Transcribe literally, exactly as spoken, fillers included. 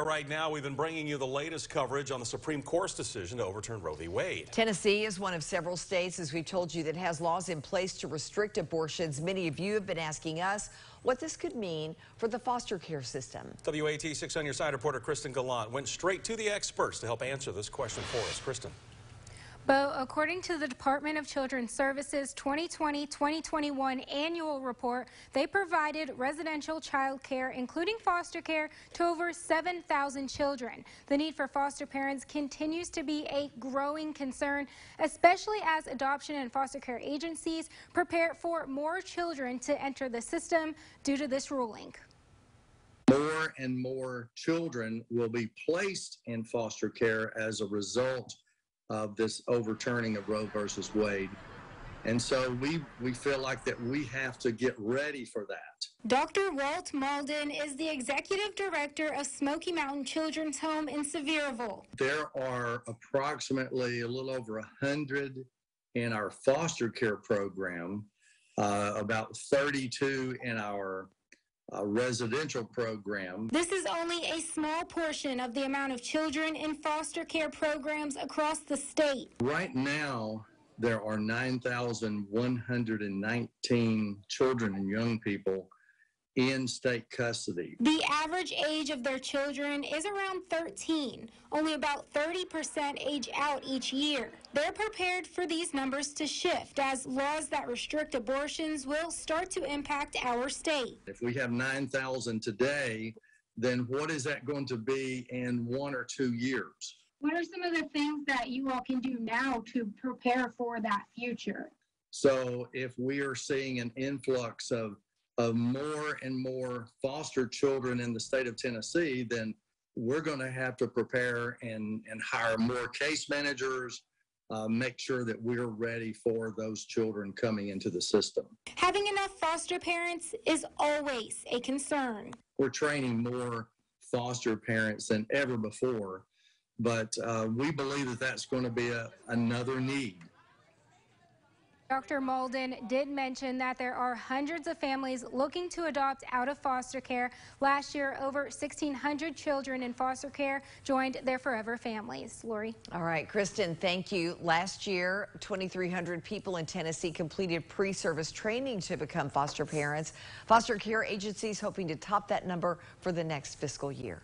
Right now, we've been bringing you the latest coverage on the Supreme Court's decision to overturn Roe v. Wade. Tennessee is one of several states, as we've told you, that has laws in place to restrict abortions. Many of you have been asking us what this could mean for the foster care system. W A T six on your side reporter Kristen Gallant went straight to the experts to help answer this question for us. Kristen. Bo, according to the Department of Children's Services twenty twenty to twenty twenty-one annual report, they provided residential child care, including foster care, to over seven thousand children. The need for foster parents continues to be a growing concern, especially as adoption and foster care agencies prepare for more children to enter the system due to this ruling. More and more children will be placed in foster care as a result of this overturning of Roe versus Wade. And so we, we feel like that we have to get ready for that. Doctor Walt Mowlden is the executive director of Smoky Mountain Children's Home in Sevierville. There are approximately a little over one hundred in our foster care program, uh, about thirty-two in our A residential program. This is only a small portion of the amount of children in foster care programs across the state. Right now, there are nine thousand one hundred nineteen children and young people in state custody. The average age of their children is around thirteen, only about thirty percent age out each year. They're prepared for these numbers to shift as laws that restrict abortions will start to impact our state. If we have nine thousand today, then what is that going to be in one or two years? What are some of the things that you all can do now to prepare for that future? So if we are seeing an influx of of more and more foster children in the state of Tennessee, then we're going to have to prepare and, and hire more case managers, uh, make sure that we're ready for those children coming into the system. Having enough foster parents is always a concern. We're training more foster parents than ever before, but uh, we believe that that's going to be a, another need. Doctor Mowlden did mention that there are hundreds of families looking to adopt out of foster care. Last year, over sixteen hundred children in foster care joined their forever families. Lori. All right, Kristen, thank you. Last year, twenty-three hundred people in Tennessee completed pre-service training to become foster parents. Foster care agencies hoping to top that number for the next fiscal year.